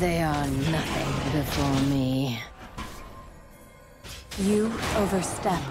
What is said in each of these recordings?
They are nothing before me. You overstep.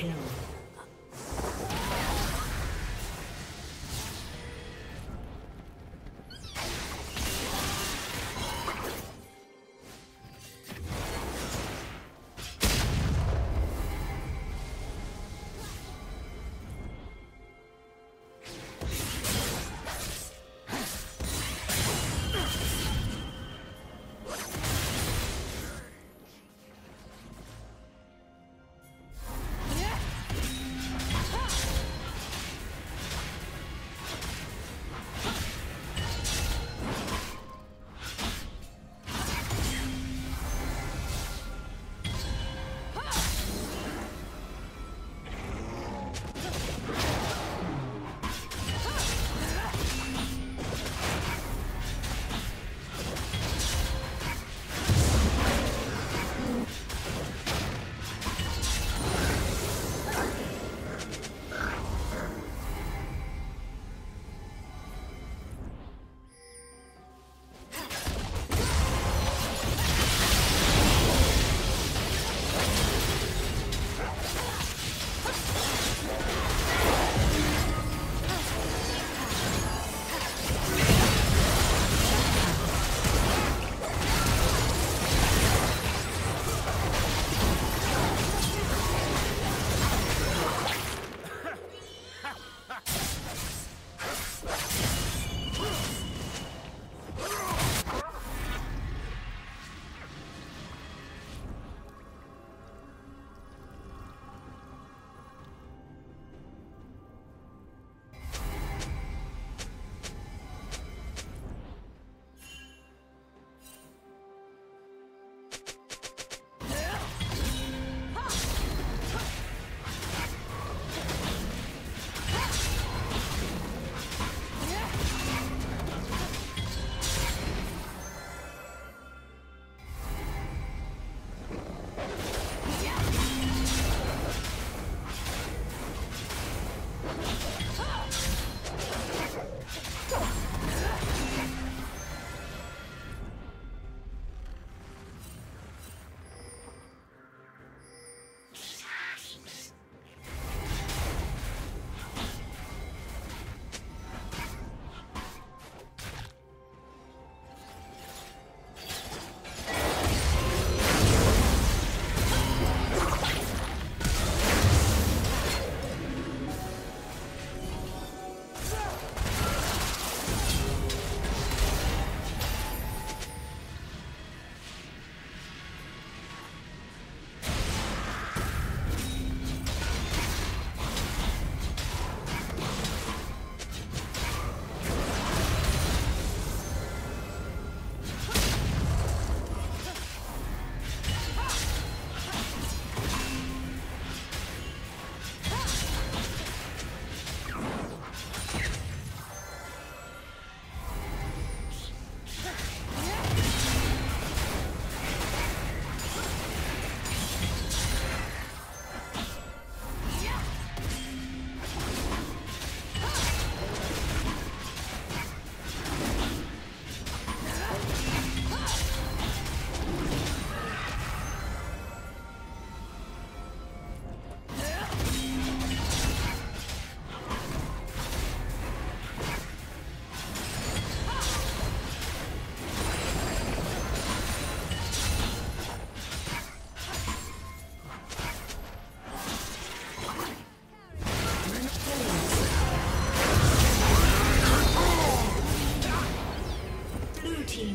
kill.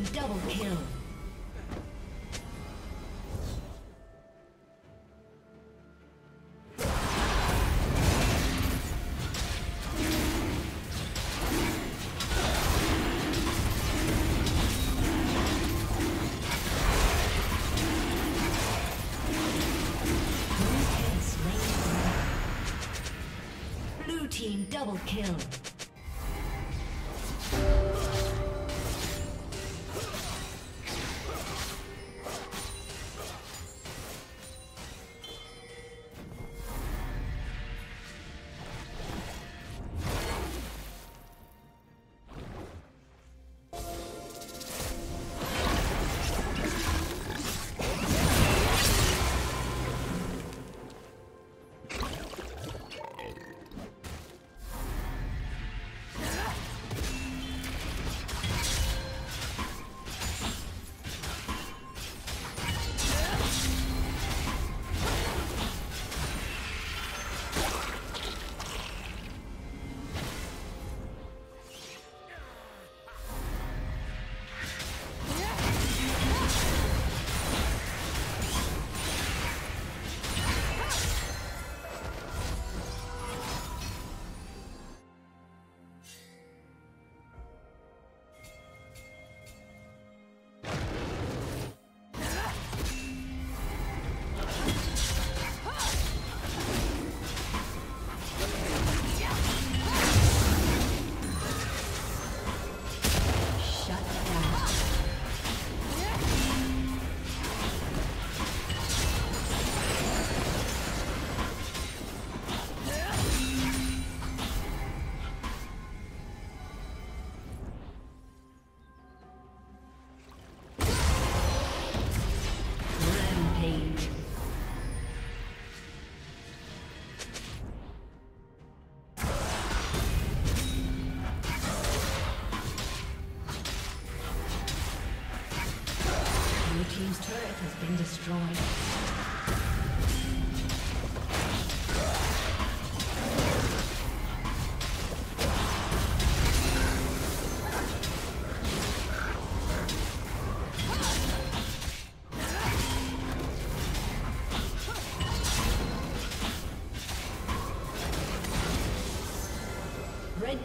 Double kill. Blue team double kill. has been destroyed. Red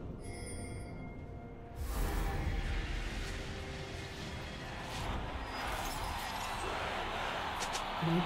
Blue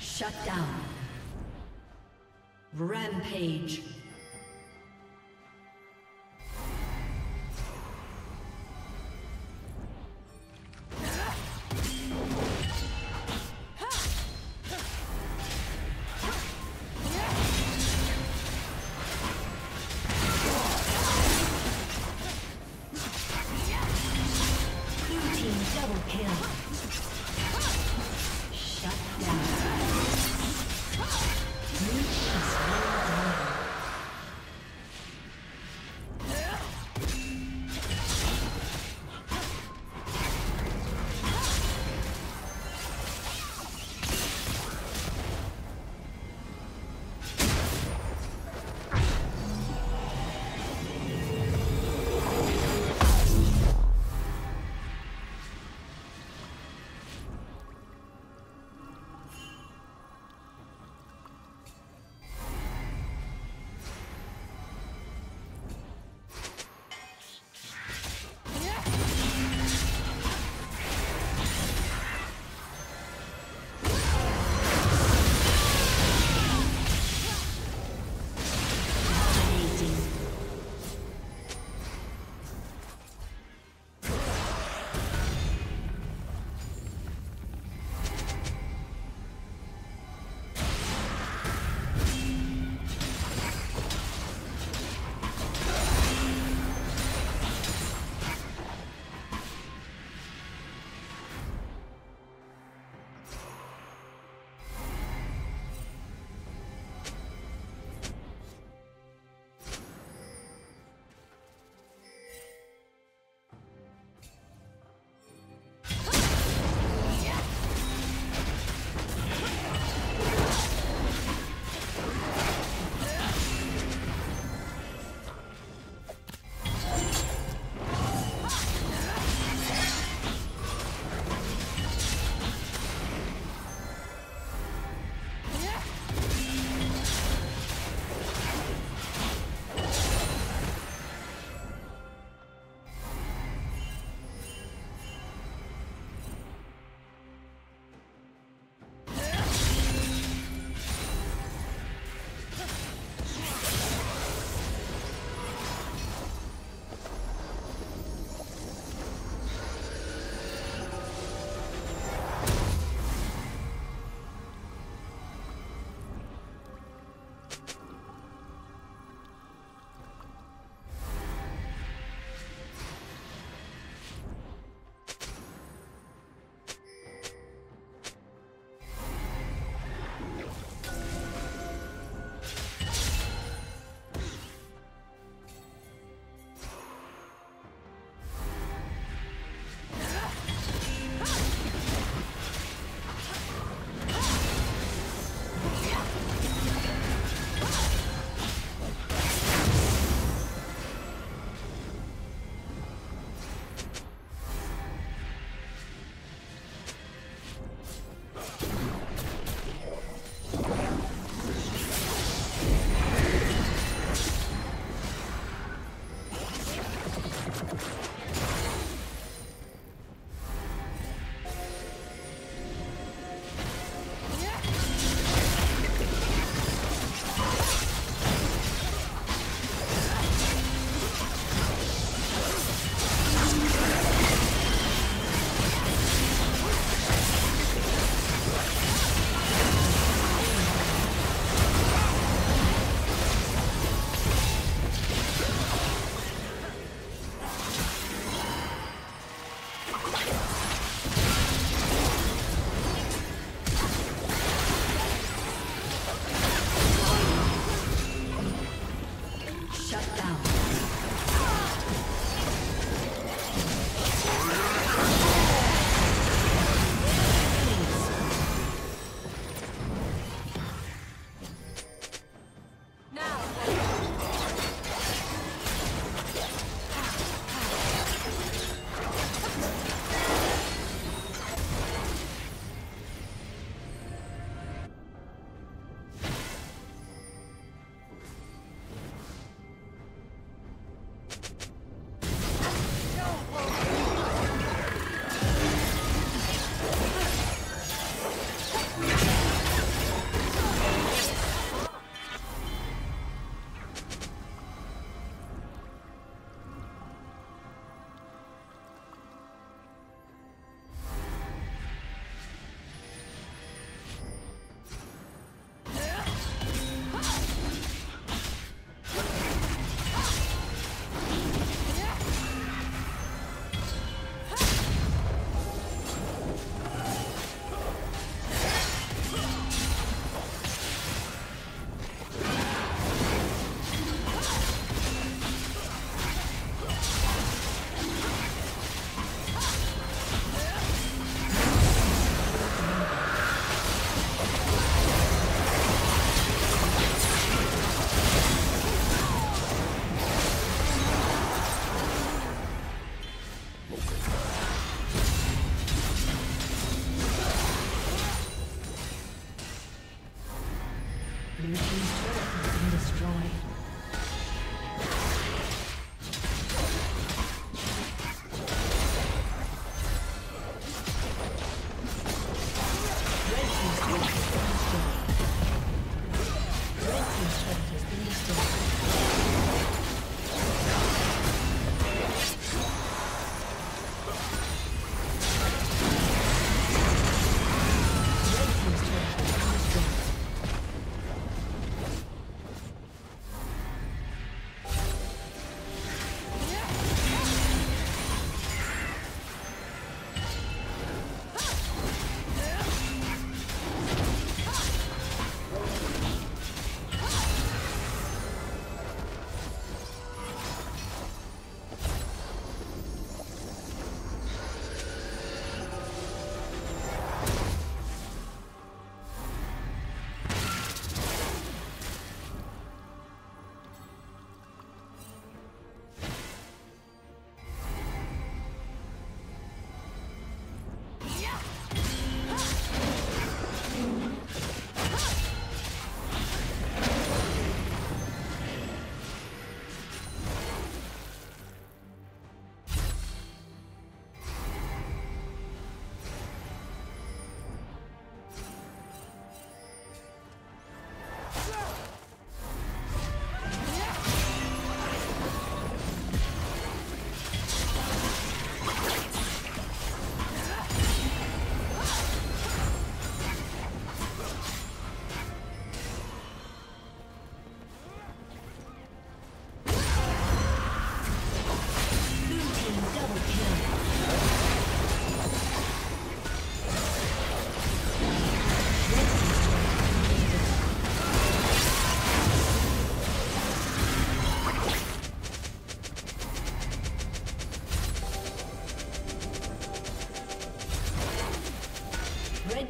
Shut down. Rampage. Blue team is well done.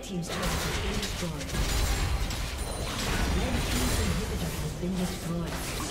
team's turret has been destroyed. Red team's inhibitor has been destroyed.